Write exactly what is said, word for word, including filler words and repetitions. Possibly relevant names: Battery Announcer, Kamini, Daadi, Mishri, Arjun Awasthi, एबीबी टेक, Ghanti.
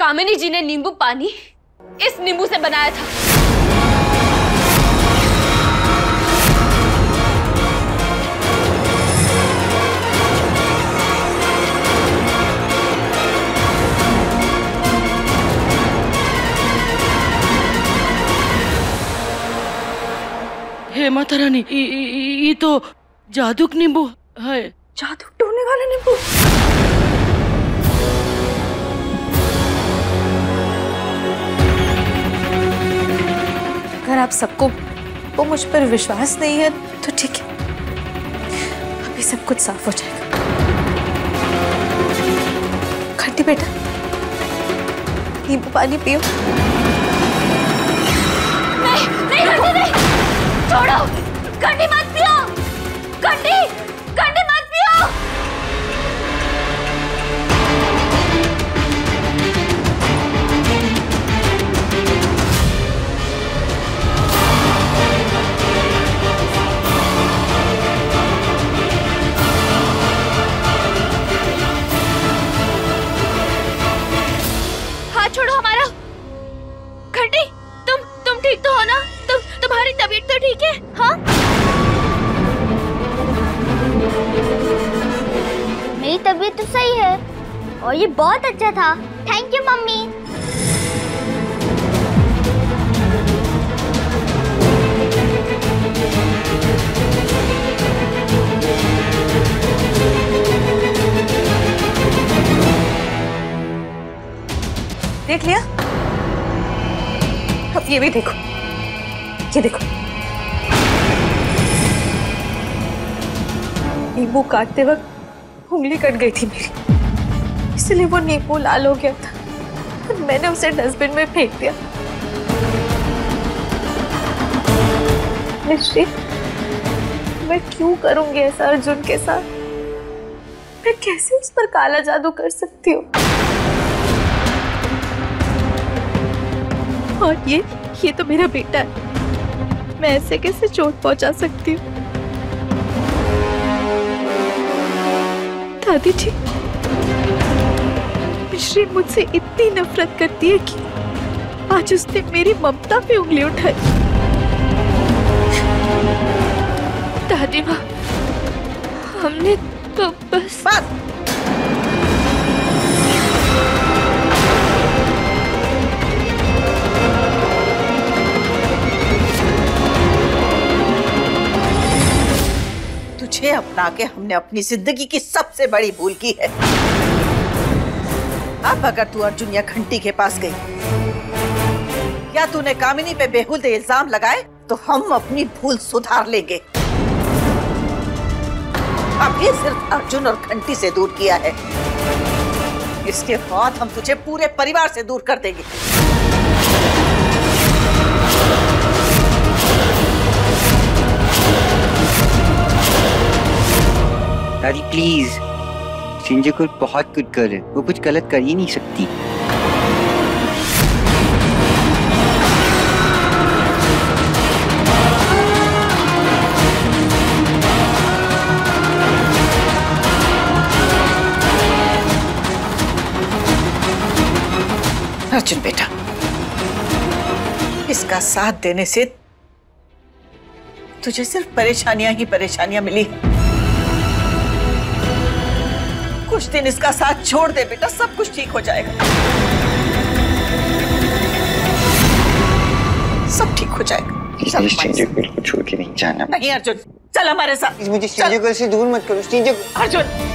कामिनी जी ने नींबू पानी इस नींबू से बनाया था। हे माता रानी, ये तो जादुक नींबू है। जादू टोने वाला नींबू। अगर आप सबको वो मुझ पर विश्वास नहीं है तो ठीक है, अभी सब कुछ साफ हो जाएगा। घंटी बेटा, नींबू पानी पियो। नहीं, नहीं, घंटी नहीं, छोड़ो, घंटी मत पियो, घंटी, घंटी मत पियो। छोड़ो हमारा। घंटी, तुम तुम ठीक तो हो ना? तुम तुम्हारी तबीयत तो ठीक है? हाँ, मेरी तबीयत तो सही है और ये बहुत अच्छा था। Thank you mummy. देख लिया? अब ये भी देखो, ये देखो, नींबू काटते वक्त उंगली कट गई थी मेरी, इसलिए वो नींबू लाल हो गया था। मैंने उसे डस्टबिन में फेंक दिया। मिश्री, मैं क्यों करूंगी ऐसा अर्जुन के साथ? मैं कैसे उस पर काला जादू कर सकती हूँ? और ये ये तो मेरा बेटा है, मैं ऐसे कैसे चोट पहुंचा सकती हूँ? दादी जी, मिश्री मुझसे इतनी नफरत करती है कि आज उसने मेरी ममता पे उंगली उठाई। दादी माँ, हमने तो बस बात। तुझे अपना के हमने अपनी जिंदगी की सबसे बड़ी भूल की है। अब अगर तू अर्जुन या घंटी के पास गई या तूने कामिनी पे बेहुदा इल्जाम लगाए तो हम अपनी भूल सुधार लेंगे। अब ये सिर्फ अर्जुन और घंटी से दूर किया है, इसके बाद हम तुझे पूरे परिवार से दूर कर देंगे। दादी प्लीज, सिंजू को बहुत कुछ कर है, वो कुछ गलत कर ही नहीं सकती। अर्जुन बेटा, इसका साथ देने से तुझे सिर्फ परेशानियां ही परेशानियां मिली। कुछ दिन इसका साथ छोड़ दे बेटा, सब कुछ ठीक हो जाएगा, सब ठीक हो जाएगा। सिंजू को छोड़ के नहीं जाना। नहीं अर्जुन, चल हमारे साथ। मुझे सिंजू को से दूर मत करो। सिंजू, अर्जुन।